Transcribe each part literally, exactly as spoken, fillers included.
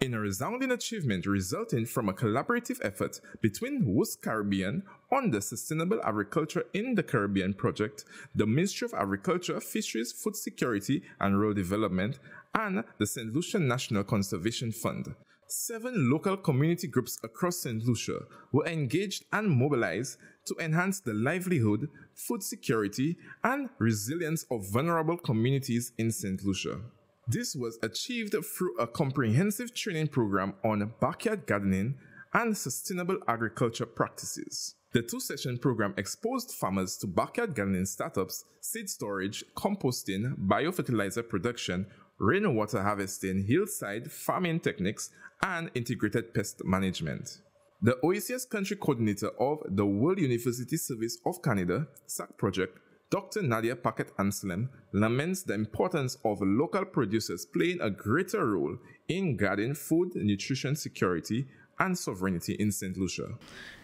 in a resounding achievement resulting from a collaborative effort between W U S C Caribbean on the Sustainable Agriculture in the Caribbean project, the Ministry of Agriculture, Fisheries, Food Security, and Rural Development, and the Saint Lucia National Conservation Fund. Seven local community groups across Saint Lucia were engaged and mobilized to enhance the livelihood, food security, and resilience of vulnerable communities in Saint Lucia. This was achieved through a comprehensive training program on backyard gardening and sustainable agriculture practices. The two-session program exposed farmers to backyard gardening startups, seed storage, composting, biofertilizer production, rainwater harvesting, hillside farming techniques, and integrated pest management. The O E C S Country Coordinator of the World University Service of Canada, S A C Project, Doctor Nadia Packet Anselm, laments the importance of local producers playing a greater role in guarding food, nutrition security, and sovereignty in Saint Lucia.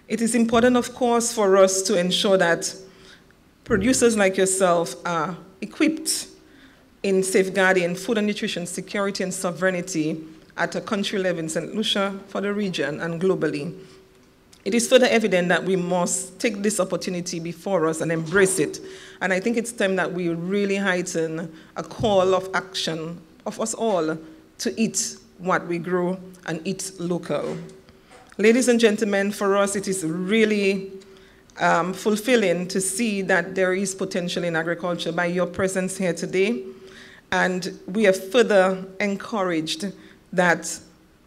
It is important, of course, for us to ensure that producers like yourself are equipped in safeguarding food and nutrition security and sovereignty at a country level in Saint Lucia, for the region, and globally. It is further evident that we must take this opportunity before us and embrace it. And I think it's time that we really heighten a call of action of us all to eat what we grow and eat local. Ladies and gentlemen, for us it is really um, fulfilling to see that there is potential in agriculture by your presence here today. And we are further encouraged that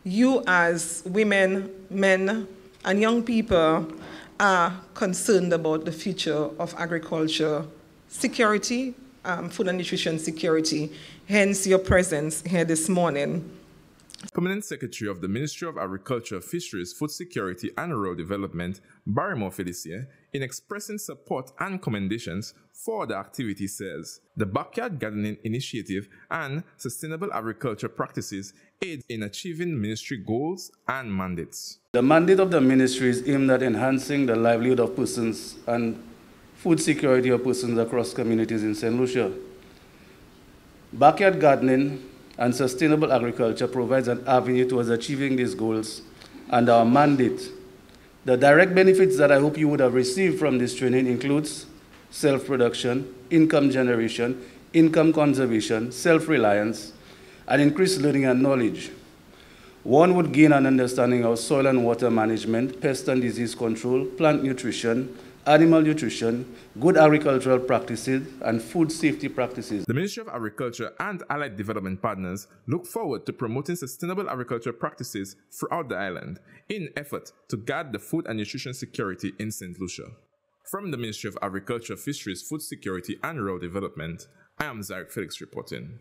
you, as women, men, and young people, are concerned about the future of agriculture security, um, food and nutrition security, hence your presence here this morning. Permanent Secretary of the Ministry of Agriculture, Fisheries, Food Security, and Rural Development, Barrymore Felicie, in expressing support and commendations for the activity, says the Backyard Gardening Initiative and Sustainable Agriculture Practices aid in achieving ministry goals and mandates. The mandate of the ministry is aimed at enhancing the livelihood of persons and food security of persons across communities in Saint Lucia. Backyard gardening and sustainable agriculture provides an avenue towards achieving these goals and our mandate. The direct benefits that I hope you would have received from this training includes self-production, income generation, income conservation, self-reliance, and increased learning and knowledge. One would gain an understanding of soil and water management, pest and disease control, plant nutrition, animal nutrition, good agricultural practices, and food safety practices. The Ministry of Agriculture and Allied Development Partners look forward to promoting sustainable agriculture practices throughout the island in an effort to guard the food and nutrition security in Saint Lucia. From the Ministry of Agriculture, Fisheries, Food Security, and Rural Development, I am Zarek Felix reporting.